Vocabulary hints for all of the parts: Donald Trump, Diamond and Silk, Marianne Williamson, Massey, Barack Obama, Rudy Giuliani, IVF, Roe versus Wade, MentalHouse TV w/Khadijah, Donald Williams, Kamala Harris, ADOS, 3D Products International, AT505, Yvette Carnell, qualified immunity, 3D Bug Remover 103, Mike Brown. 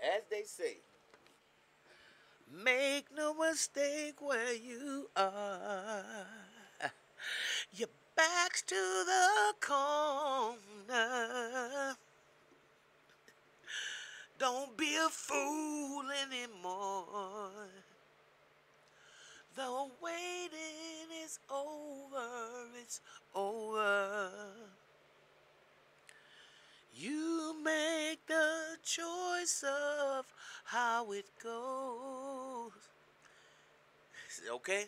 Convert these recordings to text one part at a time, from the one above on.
As they say, make no mistake where you are. Your back's to the corner. Don't be a fool anymore. The waiting is over, it's over. You make the choice of how it goes. Okay?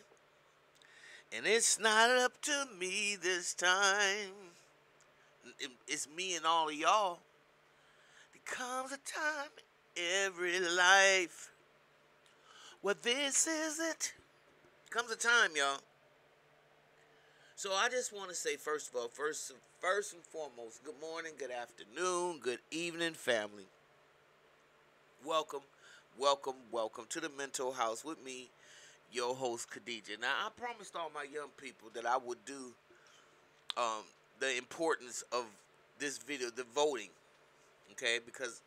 And it's not up to me this time. It's me and all of y'all. There comes a time in every life where this is it. Comes a time, y'all. So I just want to say, first and foremost, good morning, good afternoon, good evening, family. Welcome, welcome, welcome to the Mental House with me, your host, Khadija. Now, I promised all my young people that I would do the importance of this video, the voting, okay? Because,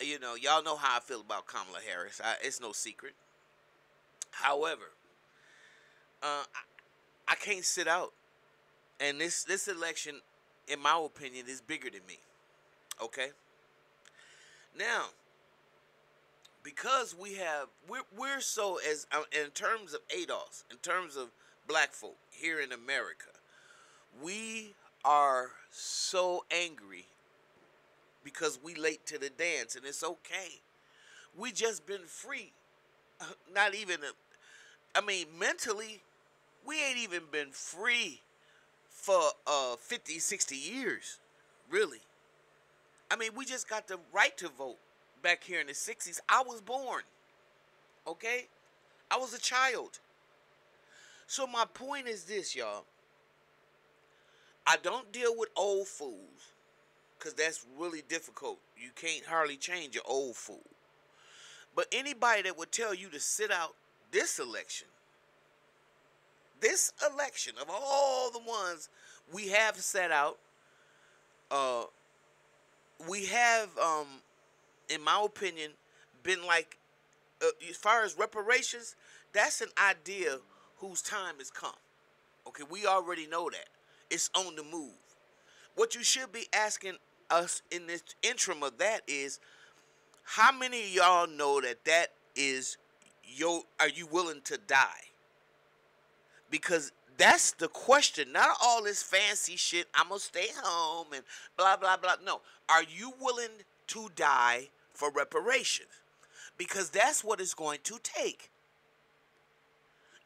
you know, y'all know how I feel about Kamala Harris. It's no secret. However, I can't sit out. And this election, in my opinion, is bigger than me. Okay? Now, because we're so, as in terms of ADOS, in terms of black folk here in America, we are so angry because we late to the dance, and it's okay. We just been free. Not even, mentally, we ain't even been free for 50, 60 years, really. I mean, we just got the right to vote back here in the 60s. I was born, okay? I was a child. So my point is this, y'all. I don't deal with old fools, because that's really difficult. You can't hardly change your old fool. But anybody that would tell you to sit out this election of all the ones we have set out, we have, in my opinion, been like, as far as reparations, that's an idea whose time has come. Okay, we already know that. It's on the move. What you should be asking us in this interim of that is, how many of y'all know that is your, are you willing to die? Because that's the question. Not all this fancy shit, I'm going to stay home and blah, blah, blah. No. Are you willing to die for reparations? Because that's what it's going to take.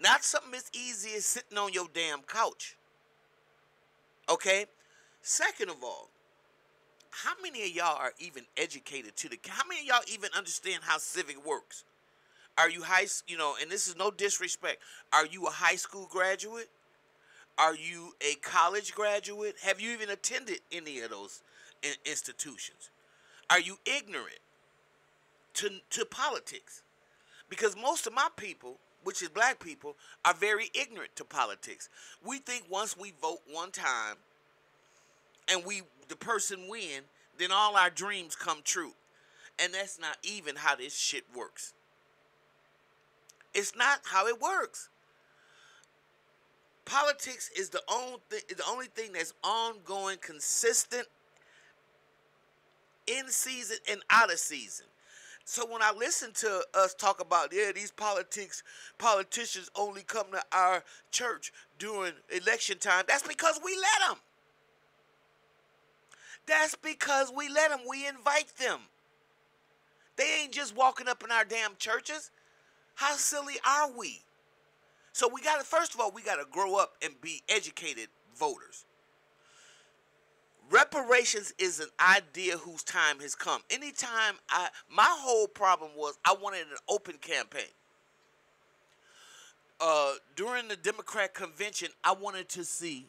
Not something as easy as sitting on your damn couch. Okay? Second of all, how many of y'all are even educated to the... How many of y'all even understand how civic works? Are you and this is no disrespect. Are you a high school graduate? Are you a college graduate? Have you even attended any of those institutions? Are you ignorant to politics? Because most of my people, which is black people, are very ignorant to politics. We think once we vote one time, and the person win, then all our dreams come true. And that's not even how this shit works. It's not how it works. Politics is the only thing that's ongoing, consistent, in season and out of season. So when I listen to us talk about, yeah, these politicians only come to our church during election time, that's because we let them. That's because we let them. We invite them. They ain't just walking up in our damn churches. How silly are we? So we got to, first of all, we got to grow up and be educated voters. Reparations is an idea whose time has come. Anytime my whole problem was I wanted an open campaign. During the Democrat convention, I wanted to see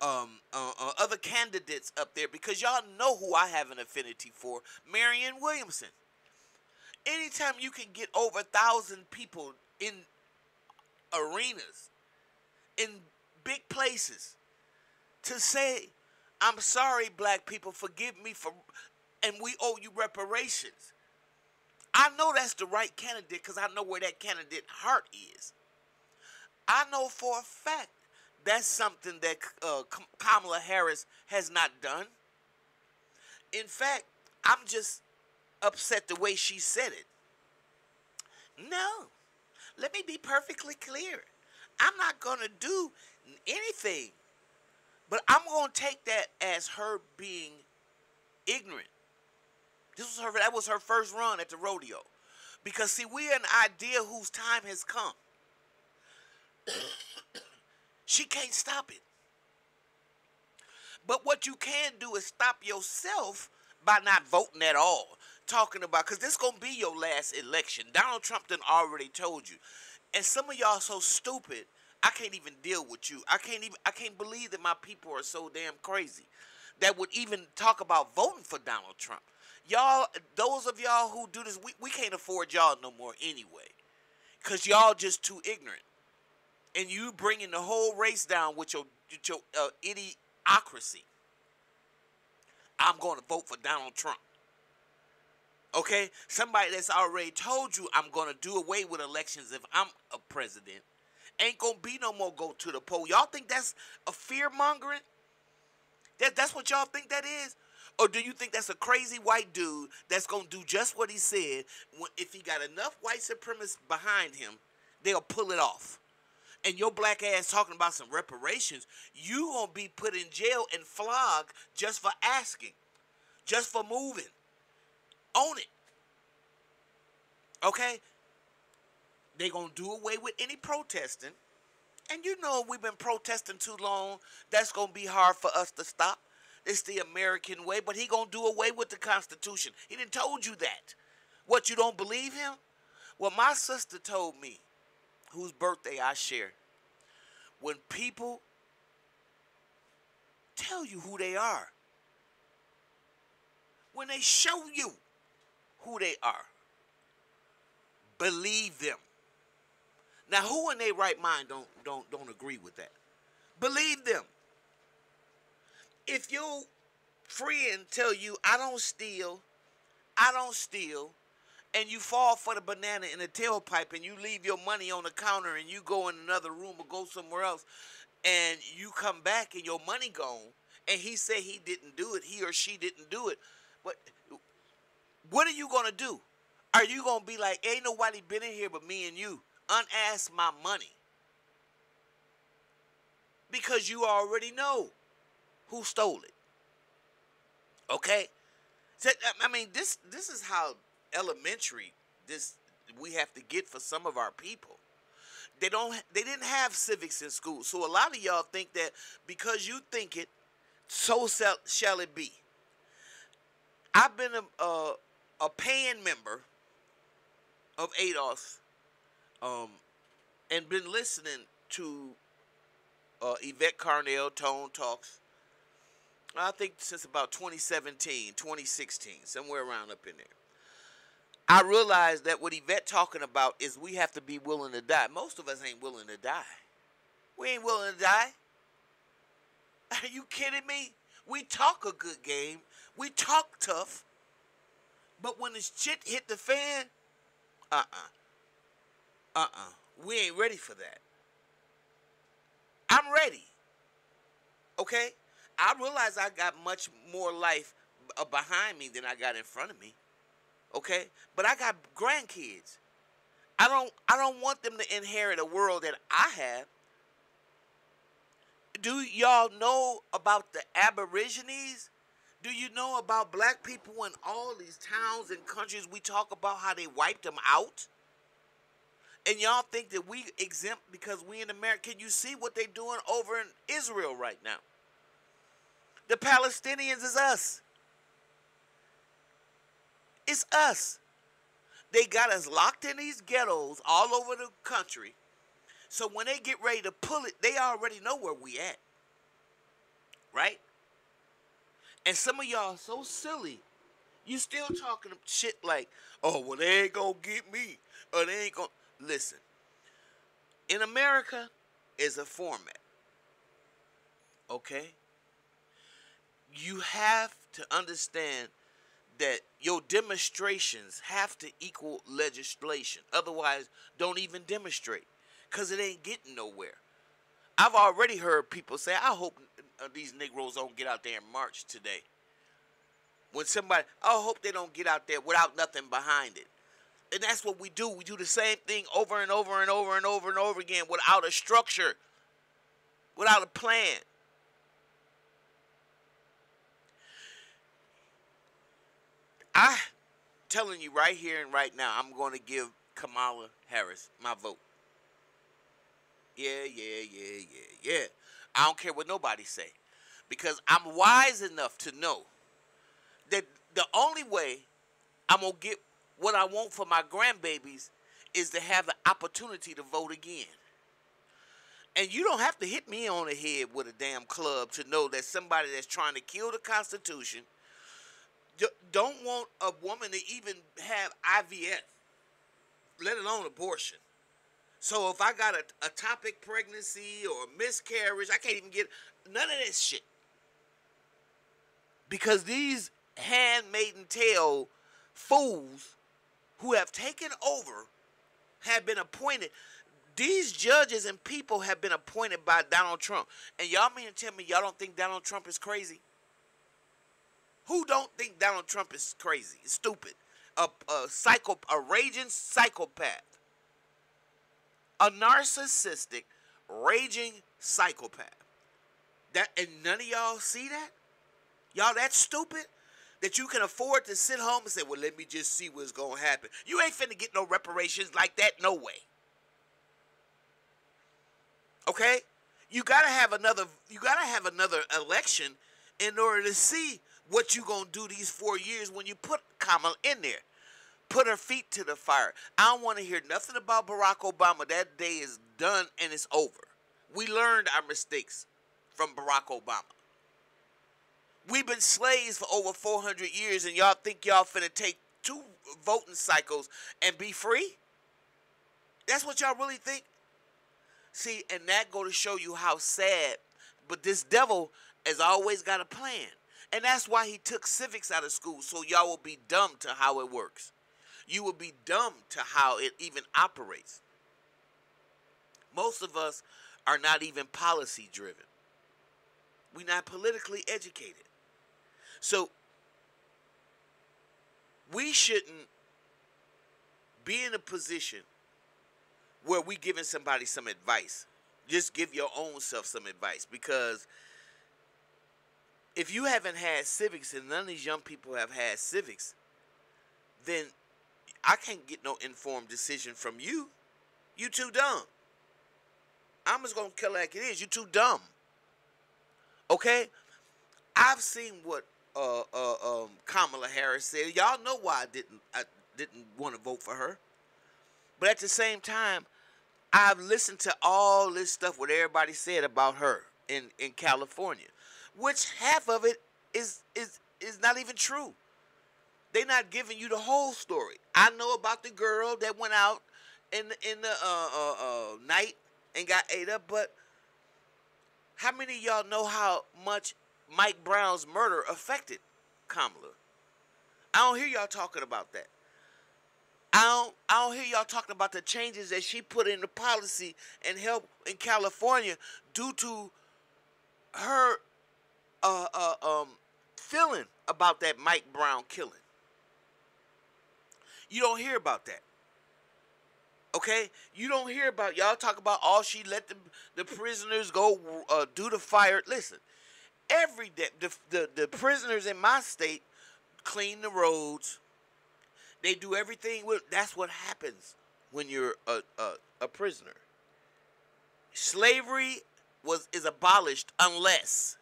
other candidates up there, because y'all know who I have an affinity for, Marianne Williamson. Anytime you can get over 1,000 people in arenas, in big places, to say, I'm sorry, black people, forgive me for, and we owe you reparations. I know that's the right candidate because I know where that candidate heart is. I know for a fact that's something that Kamala Harris has not done. In fact, I'm just upset the way she said it. No, let me be perfectly clear. I'm not going to do anything, but I'm going to take that as her being ignorant. That was her first run at the rodeo. Because, see, we're an idea whose time has come. She can't stop it. But what you can do is stop yourself by not voting at all. Talking about, because this is going to be your last election. Donald Trump done already told you. And some of y'all so stupid, I can't even deal with you. I can't believe that my people are so damn crazy that would even talk about voting for Donald Trump. Y'all, those of y'all who do this, we can't afford y'all no more anyway. Because y'all just too ignorant. And you bringing the whole race down with your idiocracy. I'm going to vote for Donald Trump. Okay? Somebody that's already told you I'm going to do away with elections if I'm a president. Ain't going to be no more go to the poll. Y'all think that's a fear-mongering? That's what y'all think that is? Or do you think that's a crazy white dude that's going to do just what he said? If he got enough white supremacists behind him, they'll pull it off. And your black ass talking about some reparations, you going to be put in jail and flogged just for asking, just for moving. Own it. Okay? They're going to do away with any protesting. And you know we've been protesting too long. That's going to be hard for us to stop. It's the American way, but he gonna do away with the Constitution. He done told you that. What, you don't believe him? Well, my sister told me, whose birthday I share, when people tell you who they are, when they show you who they are, believe them. Now, who in their right mind don't agree with that? Believe them. If your friend tell you, I don't steal, and you fall for the banana in the tailpipe and you leave your money on the counter and you go in another room or go somewhere else and you come back and your money gone and he said he didn't do it, he or she didn't do it, but what are you going to do? Are you going to be like, ain't nobody been in here but me and you? Unask my money. Because you already know who stole it. Okay? So, I mean, this is how elementary this we have to get for some of our people. They didn't have civics in school. So a lot of y'all think that because you think it, so shall it be. I've been a paying member of ADOS and been listening to Yvette Carnell, Tone Talks, I think since about 2017, 2016, somewhere around up in there. I realized that what Yvette talking about is we have to be willing to die. Most of us ain't willing to die. We ain't willing to die. Are you kidding me? We talk a good game. We talk tough. But when the shit hit the fan, we ain't ready for that. I'm ready. Okay? I realize I got much more life behind me than I got in front of me, okay? But I got grandkids. I don't want them to inherit a world that I have. Do y'all know about the Aborigines? Do you know about black people in all these towns and countries we talk about how they wiped them out? And y'all think that we exempt because we in America. Can you see what they're doing over in Israel right now? The Palestinians is us. It's us. They got us locked in these ghettos all over the country. So when they get ready to pull it, they already know where we at. Right? And some of y'all so silly. You still talking shit like, oh, well, they ain't gonna get me. Or they ain't gonna... Listen. In America is a format. Okay? you have to understand that your demonstrations have to equal legislation. Otherwise, don't even demonstrate, because it ain't getting nowhere. I've already heard people say, I hope these Negroes don't get out there and march today. When somebody, I hope they don't get out there without nothing behind it. And that's what we do. We do the same thing over and over and over and over and over again without a structure, without a plan. I'm telling you right here and right now, I'm going to give Kamala Harris my vote. Yeah. I don't care what nobody say, because I'm wise enough to know that the only way I'm going to get what I want for my grandbabies is to have the opportunity to vote again. And you don't have to hit me on the head with a damn club to know that somebody that's trying to kill the Constitution don't want a woman to even have IVF, let alone abortion. So if I got a topic pregnancy or a miscarriage, I can't even get none of this shit. Because these handmaiden tale fools who have taken over have been appointed. These judges and people have been appointed by Donald Trump. And y'all mean to tell me y'all don't think Donald Trump is crazy? Who don't think Donald Trump is crazy, stupid, a raging psychopath, a narcissistic, raging psychopath? That, and none of y'all see that? Y'all that stupid that you can afford to sit home and say, well, let me just see what's going to happen. You ain't finna get no reparations like that, no way. Okay? You gotta have another election in order to see what you gonna do these 4 years when you put Kamala in there. Put her feet to the fire. I don't want to hear nothing about Barack Obama. That day is done and it's over. We learned our mistakes from Barack Obama. We've been slaves for over 400 years and y'all think y'all finna take 2 voting cycles and be free? That's what y'all really think? See, and that go to show you how sad. But this devil has always got a plan. And that's why he took civics out of school, so y'all will be dumb to how it works. You will be dumb to how it even operates. Most of us are not even policy driven. We're not politically educated. So we shouldn't be in a position where we giving somebody some advice. Just give your own self some advice, because if you haven't had civics and none of these young people have had civics, then I can't get no informed decision from you. You too dumb. I'm just going to kill it like it is. You too dumb. Okay? I've seen what Kamala Harris said. Y'all know why I didn't want to vote for her. But at the same time, I've listened to all this stuff, what everybody said about her in California. Which half of it is not even true. They're not giving you the whole story. I know about the girl that went out in the night and got ate up, but how many of y'all know how much Mike Brown's murder affected Kamala? I don't hear y'all talking about that. I don't hear y'all talking about the changes that she put into policy and help in California due to her feeling about that Mike Brown killing. You don't hear about that. Okay? You don't hear about, y'all talk about all she let the prisoners go do the fire. Listen, every day, the prisoners in my state clean the roads. They do everything. That's what happens when you're a prisoner. Slavery is abolished unless.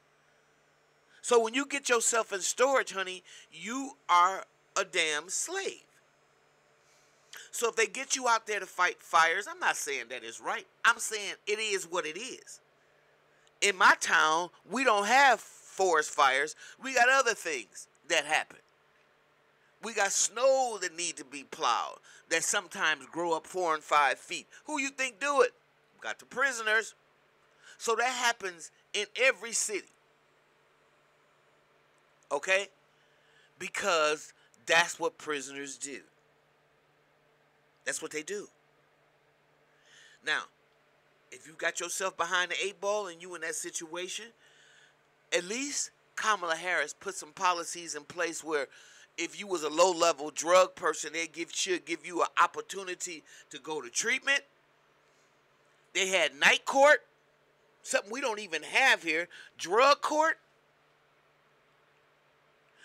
So when you get yourself in storage, honey, you are a damn slave. So if they get you out there to fight fires, I'm not saying that is right. I'm saying it is what it is. In my town, we don't have forest fires. We got other things that happen. We got snow that need to be plowed that sometimes grow up 4 and 5 feet. Who you think do it? We got the prisoners. So that happens in every city. Okay? Because that's what prisoners do. That's what they do. Now, if you got yourself behind the eight ball and you in that situation, at least Kamala Harris put some policies in place where if you was a low-level drug person, they should give you an opportunity to go to treatment. They had night court, something we don't even have here, drug court.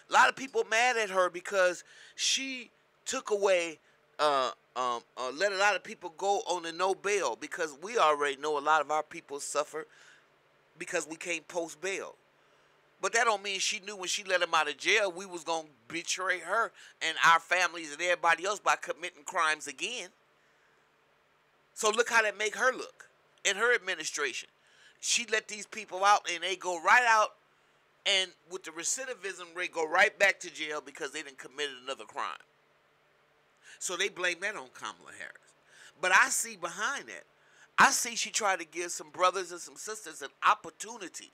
A lot of people mad at her because she took away, let a lot of people go on the no bail, because we already know a lot of our people suffer because we can't post bail. But that don't mean she knew when she let him out of jail we was going to betray her and our families and everybody else by committing crimes again. So look how that make her look in her administration. She let these people out and they go right out, and with the recidivism rate go right back to jail because they done committed another crime. So they blame that on Kamala Harris. But I see behind that, I see she tried to give some brothers and some sisters an opportunity.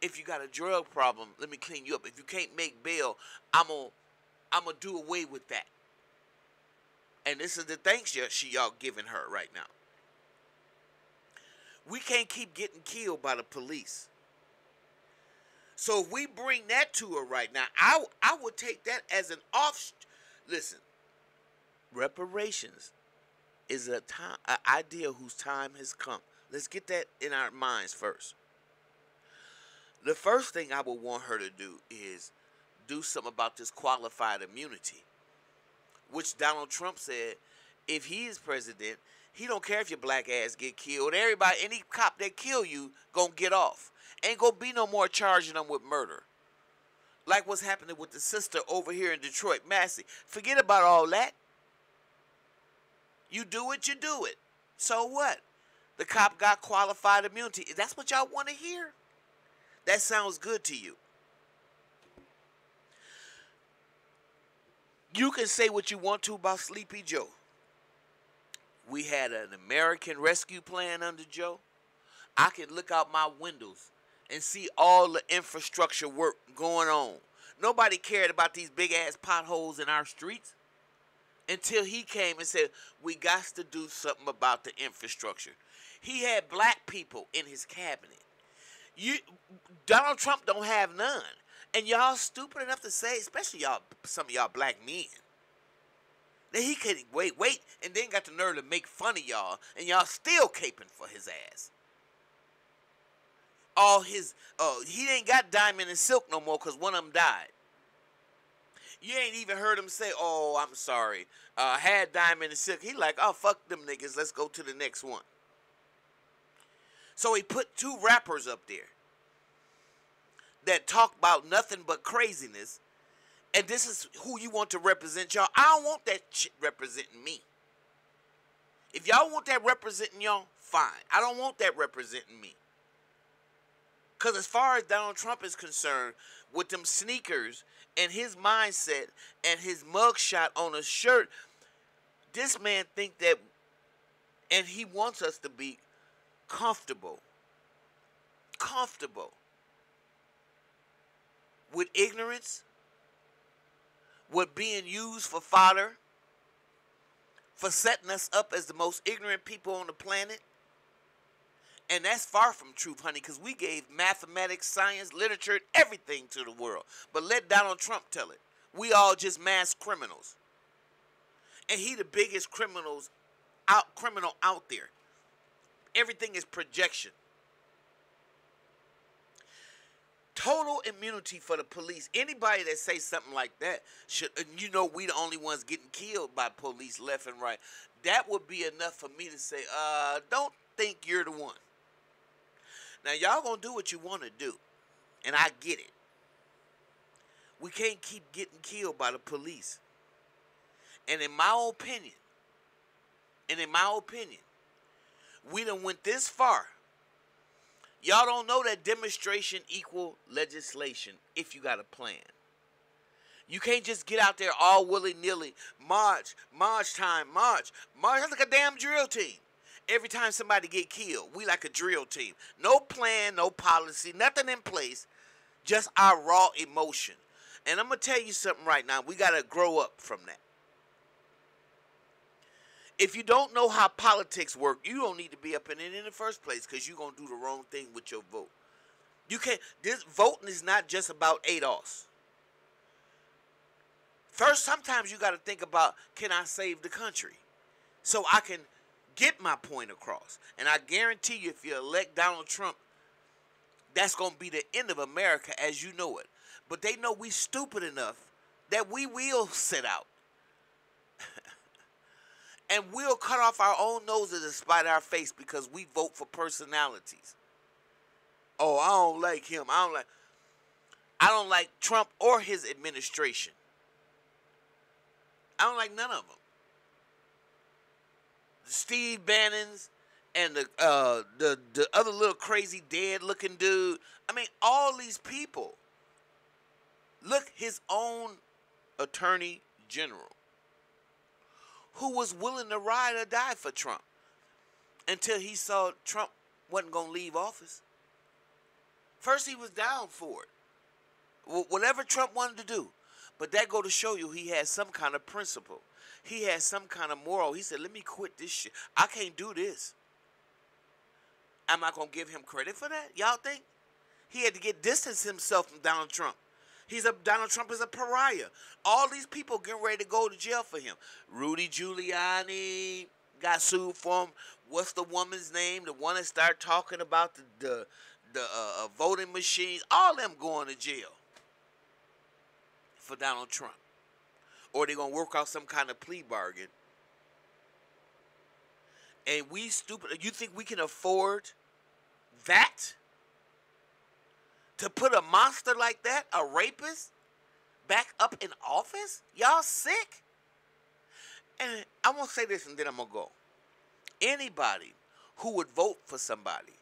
If you got a drug problem, let me clean you up. If you can't make bail, I'm gonna do away with that. And this is the thanks y'all giving her right now. We can't keep getting killed by the police. So if we bring that to her right now, I would take that as an off. Listen, reparations is an idea whose time has come. Let's get that in our minds first. The first thing I would want her to do is do something about this qualified immunity, which Donald Trump said if he is president, he don't care if your black ass get killed. Everybody, any cop that kill you, gonna get off. Ain't gonna be no more charging them with murder. Like what's happening with the sister over here in Detroit, Massey. Forget about all that. You do it, you do it. So what? The cop got qualified immunity. That's what y'all want to hear? That sounds good to you. You can say what you want to about Sleepy Joe. We had an American Rescue Plan under Joe. I can look out my windows and see all the infrastructure work going on. Nobody cared about these big-ass potholes in our streets until he came and said, we got to do something about the infrastructure. He had black people in his cabinet. Donald Trump don't have none. And y'all stupid enough to say, especially y'all, some of y'all black men, that he couldn't wait, and then got the nerve to make fun of y'all, and y'all still caping for his ass. All his, he ain't got Diamond and Silk no more because one of them died. You ain't even heard him say, oh, I'm sorry, had Diamond and Silk. He like, oh, fuck them niggas, let's go to the next one. So he put two rappers up there that talk about nothing but craziness, and this is who you want to represent y'all. I don't want that shit representing me. If y'all want that representing y'all, fine. I don't want that representing me. Because as far as Donald Trump is concerned, with them sneakers and his mindset and his mugshot on a shirt, this man think that, and he wants us to be comfortable. Comfortable. With ignorance. With being used for fodder. For setting us up as the most ignorant people on the planet. And that's far from truth, honey, because we gave mathematics, science, literature, and everything to the world. But let Donald Trump tell it. We all just mass criminals. And he the biggest criminal out there. Everything is projection. Total immunity for the police. Anybody that says something like that should, and you know we the only ones getting killed by police left and right. That would be enough for me to say, don't think you're the one. Now, y'all gonna do what you want to do, and I get it. We can't keep getting killed by the police. And in my opinion, we done went this far. Y'all don't know that demonstration equal legislation if you got a plan. You can't just get out there all willy-nilly, march. That's like a damn drill team. Every time somebody get killed, we like a drill team. No plan, no policy, nothing in place. just our raw emotion. And I'm going to tell you something right now. We got to grow up from that. If you don't know how politics work, you don't need to be up in it in the first place, because you're going to do the wrong thing with your vote. You can't. This voting is not just about ADOS. First, sometimes you got to think about, can I save the country so I can get my point across? And I guarantee you, if you elect Donald Trump, that's going to be the end of America as you know it. But they know we stupid enough that we will sit out. And we'll cut off our own noses and spite our face because we vote for personalities. Oh, I don't like him. I don't like Trump or his administration. I don't like none of them. Steve Bannon's and the other little crazy dead looking dude. I mean, all these people. Look, his own attorney general, who was willing to ride or die for Trump until he saw Trump wasn't going to leave office. First, he was down for it, whatever Trump wanted to do. But that go to show you he had some kind of principle. He had some kind of moral. He said, let me quit this shit. I can't do this. Am I going to give him credit for that? Y'all think? He had to get distance himself from Donald Trump. Donald Trump is a pariah. All these people getting ready to go to jail for him. Rudy Giuliani got sued for him. What's the woman's name? The one that started talking about the voting machines. All them going to jail for Donald Trump. Or they're going to work out some kind of plea bargain. And we stupid. You think we can afford that? To put a monster like that, a rapist, back up in office? Y'all sick? And I'm going to say this and then I'm going to go. Anybody who would vote for somebody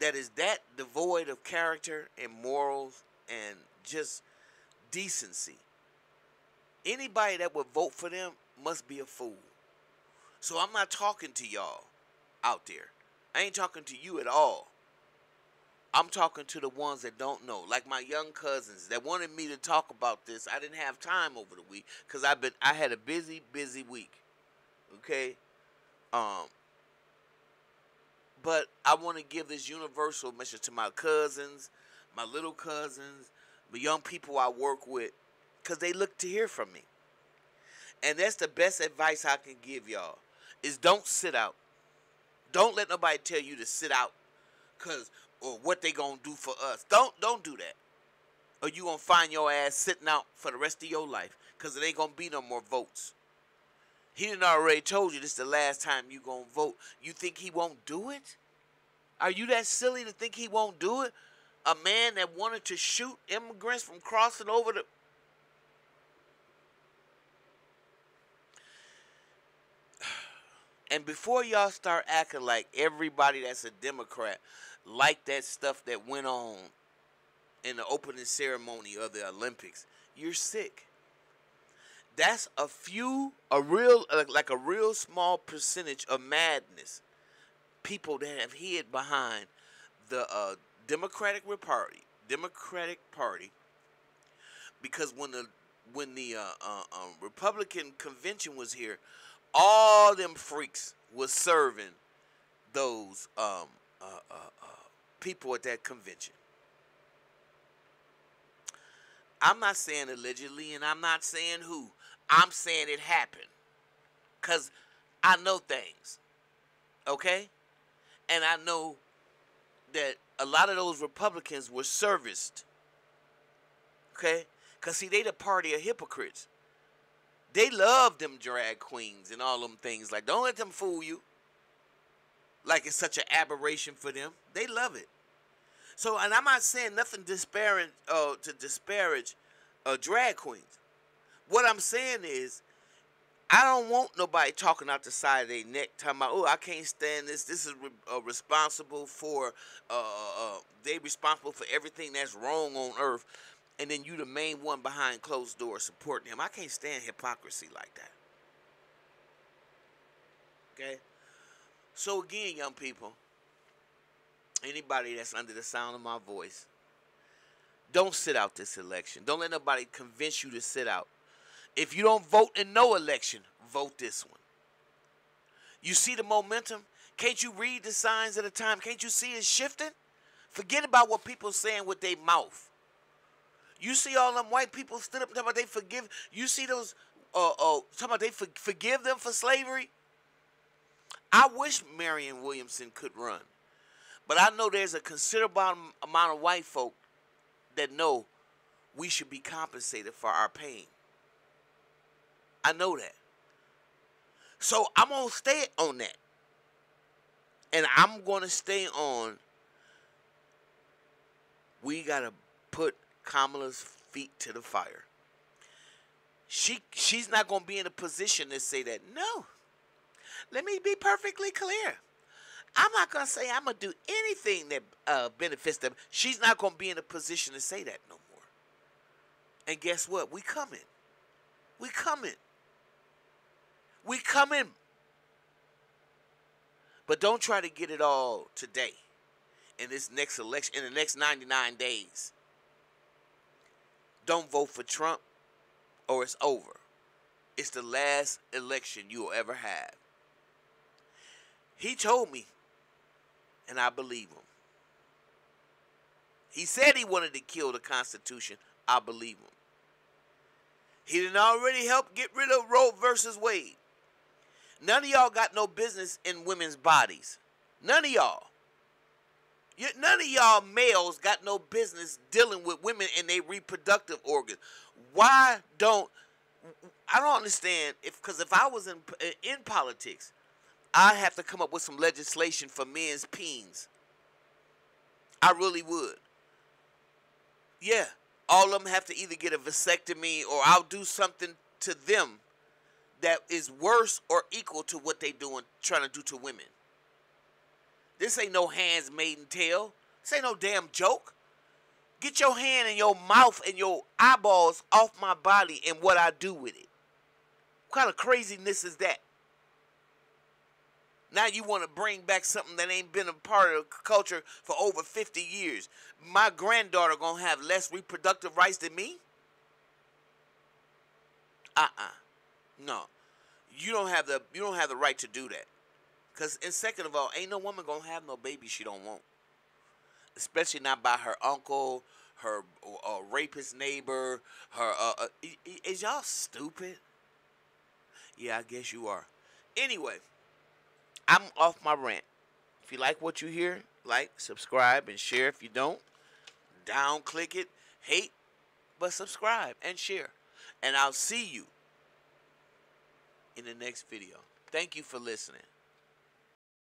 that is that devoid of character and morals and just decency, anybody that would vote for them must be a fool. So I'm not talking to y'all out there. I ain't talking to you at all. I'm talking to the ones that don't know, like my young cousins that wanted me to talk about this. I didn't have time over the week because I had a busy week, okay? But I want to give this universal message to my cousins, my little cousins, the young people I work with, because they look to hear from me. And that's the best advice I can give y'all is don't sit out. Don't let nobody tell you to sit out because or what they gonna do for us. Don't do that. Or you gonna find your ass sitting out for the rest of your life. Because it ain't gonna be no more votes. He done already told you this is the last time you gonna vote. You think he won't do it? Are you that silly to think he won't do it? A man that wanted to shoot immigrants from crossing over the... And before y'all start acting like everybody that's a Democrat... like that stuff that went on in the opening ceremony of the Olympics, you're sick. That's a real small percentage of madness. People that have hid behind the Democratic Party, because when the Republican convention was here, all them freaks was serving those people at that convention. I'm not saying allegedly, and I'm not saying who. I'm saying it happened. Because I know things. Okay? And I know that a lot of those Republicans were serviced. Okay? Because, see, they the party of hypocrites. They love them drag queens and all them things. Like, don't let them fool you. Like it's such an aberration for them. They love it. So, and I'm not saying nothing to disparage drag queens. What I'm saying is, I don't want nobody talking out the side of their neck, talking about, oh, I can't stand this. This is responsible for everything that's wrong on earth. And then you the main one behind closed doors supporting him. I can't stand hypocrisy like that. Okay? So again, young people, anybody that's under the sound of my voice, Don't sit out this election. Don't let nobody convince you to sit out. If you don't vote in no election, vote this one. You see the momentum? Can't you read the signs of the time? Can't you see it shifting? Forget about what people saying with their mouth. You see all them white people stood up and talking about they forgive. You see those talking about they forgive them for slavery? I wish Marianne Williamson could run. But I know there's a considerable amount of white folk that know we should be compensated for our pain. I know that. So I'm going to stay on that. And I'm going to stay on, we got to put Kamala's feet to the fire. She's not going to be in a position to say that. No. Let me be perfectly clear. I'm not going to say I'm going to do anything that benefits them. She's not going to be in a position to say that no more. And guess what? We coming. We coming. We coming. But don't try to get it all today in this next election, in the next 99 days. Don't vote for Trump or it's over. It's the last election you will ever have. He told me, and I believe him. He said he wanted to kill the Constitution. I believe him. He didn't already help get rid of Roe versus Wade. None of y'all got no business in women's bodies. None of y'all. None of y'all males got no business dealing with women and their reproductive organs. Why don't... I don't understand, because if I was in politics... I'd have to come up with some legislation for men's peens. I really would. Yeah, all of them have to either get a vasectomy or I'll do something to them that is worse or equal to what they doing, trying to do to women. This ain't no hands, maiden tale. This ain't no damn joke. Get your hand and your mouth and your eyeballs off my body and what I do with it. What kind of craziness is that? Now you want to bring back something that ain't been a part of culture for over 50 years. My granddaughter going to have less reproductive rights than me? No. You don't have the right to do that. Cuz and second of all, ain't no woman going to have no baby she don't want. Especially not by her uncle, her rapist neighbor, her is y'all stupid? Yeah, I guess you are. Anyway, I'm off my rant. If you like what you hear, like, subscribe, and share. If you don't, down click it, hate, but subscribe and share. And I'll see you in the next video. Thank you for listening.